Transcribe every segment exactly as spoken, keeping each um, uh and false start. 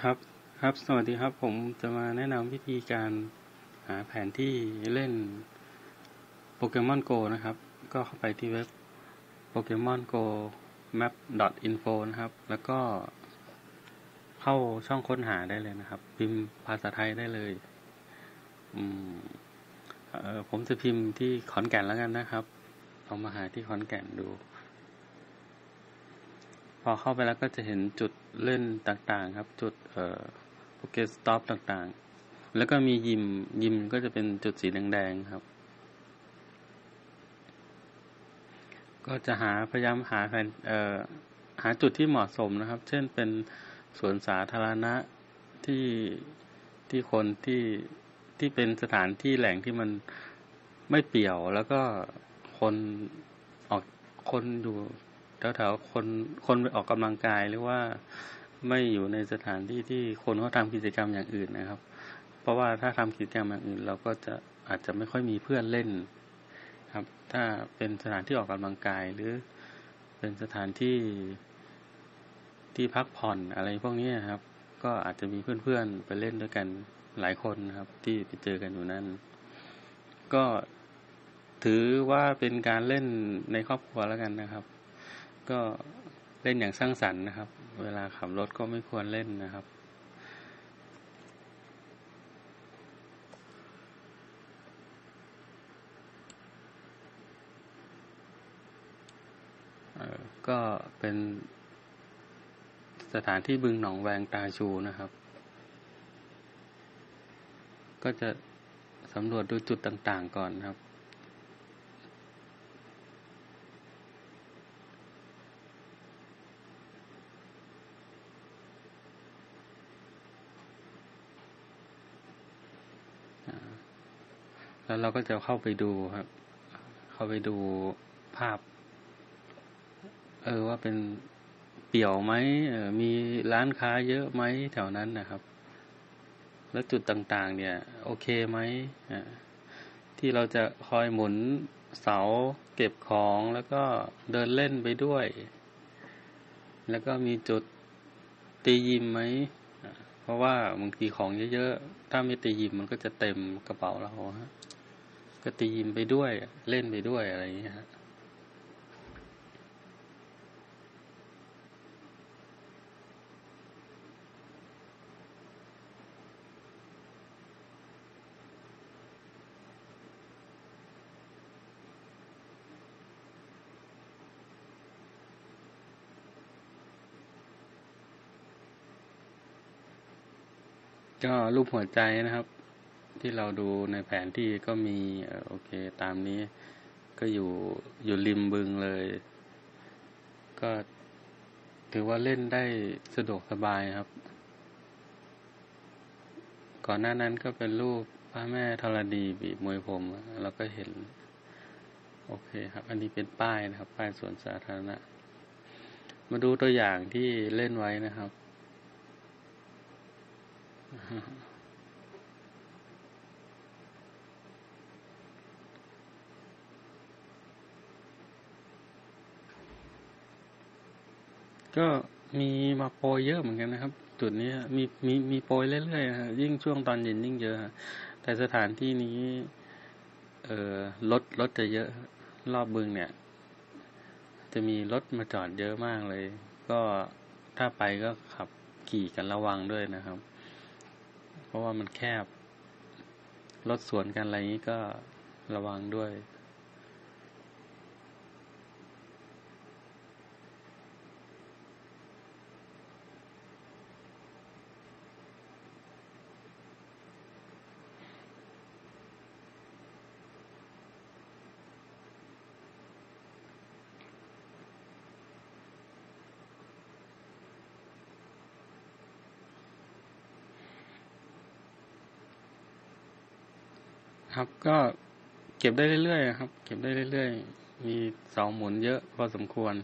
ครับครับสวัสดีครับผมจะมาแนะนำวิธีการหาแผนที่เล่นโปเกมอนโกนะครับก็เข้าไปที่เว็บ Pokemon Go Map.info นะครับแล้วก็เข้าช่องค้นหาได้เลยนะครับพิมพ์ภาษาไทยได้เลยอืมเออผมจะพิมพ์ที่ขอนแก่นแล้วกันนะครับเอามาหาที่ขอนแก่นดูพอเข้าไปแล้วก็จะเห็นจุดเล่นต่างๆครับจุดเอ่อโปเกสต็อปต่างๆแล้วก็มียิมยิมก็จะเป็นจุดสีแดงๆครับก็จะหาพยายามหาแผนเอ่อหาจุดที่เหมาะสมนะครับเช่นเป็นสวนสาธารณะที่ที่คนที่ที่เป็นสถานที่แหล่งที่มันไม่เปี่ยวแล้วก็คนออกคนอยู่แถวๆคนคนไปออกกำลังกายหรือว่าไม่อยู่ในสถานที่ที่คนเขาทำกิจกรรมอย่างอื่นนะครับเพราะว่าถ้าทำกิจกรรมอย่างอื่นเราก็จะอาจจะไม่ค่อยมีเพื่อนเล่นครับถ้าเป็นสถานที่ออกกำลังกายหรือเป็นสถานที่ที่พักผ่อนอะไรพวกนี้ครับก็อาจจะมีเพื่อนๆไปเล่นด้วยกันหลายคนครับที่ไปเจอกันอยู่นั่นก็ถือว่าเป็นการเล่นในครอบครัวแล้วกันนะครับก็เล่นอย่างสร้างสรรค์นะครับเวลาขับรถก็ไม่ควรเล่นนะครับเอ่อก็เป็นสถานที่บึงหนองแวงตาชูนะครับก็จะสำรวจดูจุดต่างๆก่อนครับแล้วเราก็จะเข้าไปดูครับเข้าไปดูภาพเออว่าเป็นเปี่ยวไหมเออมีร้านค้าเยอะไหมแถวนั้นนะครับแล้วจุดต่างๆเนี่ยโอเคไหมอ่าที่เราจะคอยหมุนเสาเก็บของแล้วก็เดินเล่นไปด้วยแล้วก็มีจุดตียิมไหมเพราะว่าบางทีของเยอะๆถ้าไม่ตียิมมันก็จะเต็มกระเป๋าเราฮะก็ตียิมไปด้วยเล่นไปด้วยอะไรอย่างเงี้ยฮะก็รูปหัวใจนะครับที่เราดูในแผนที่ก็มีโอเคตามนี้ก็อยู่อยู่ริมบึงเลยก็ถือว่าเล่นได้สะดวกสบายครับก่อนหน้านั้นก็เป็นรูปพระแม่ธรณีบีบมวยผมเราก็เห็นโอเคครับอันนี้เป็นป้ายนะครับป้ายสวนสาธารณะมาดูตัวอย่างที่เล่นไว้นะครับก็มีมาโปรยเยอะเหมือนกันนะครับจุดนี้มีมีมีโปรยเรื่อยๆฮะยิ่งช่วงตอนเย็นยิ่งเยอะแต่สถานที่นี้เอ่อรถรถจะเยอะรอบบึงเนี่ยจะมีรถมาจอดเยอะมากเลยก็ถ้าไปก็ขับขี่กันระวังด้วยนะครับเพราะว่ามันแคบรถสวนกันอะไรนี้ก็ระวังด้วยครับก็เก็บได้เรื่อยๆครับเก็บได้เรื่อยๆมีเสาหมุนเยอะพอสมควร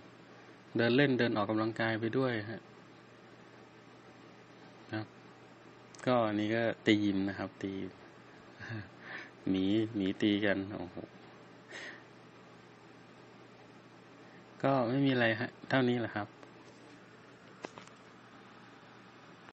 เดินเล่นเดินออกกำลังกายไปด้วยฮะครับก็อันนี้ก็ตียิมนะครับตีหนีหนีตีกันโอ้โหก็ไม่มีอะไรฮะเท่านี้แหละครับ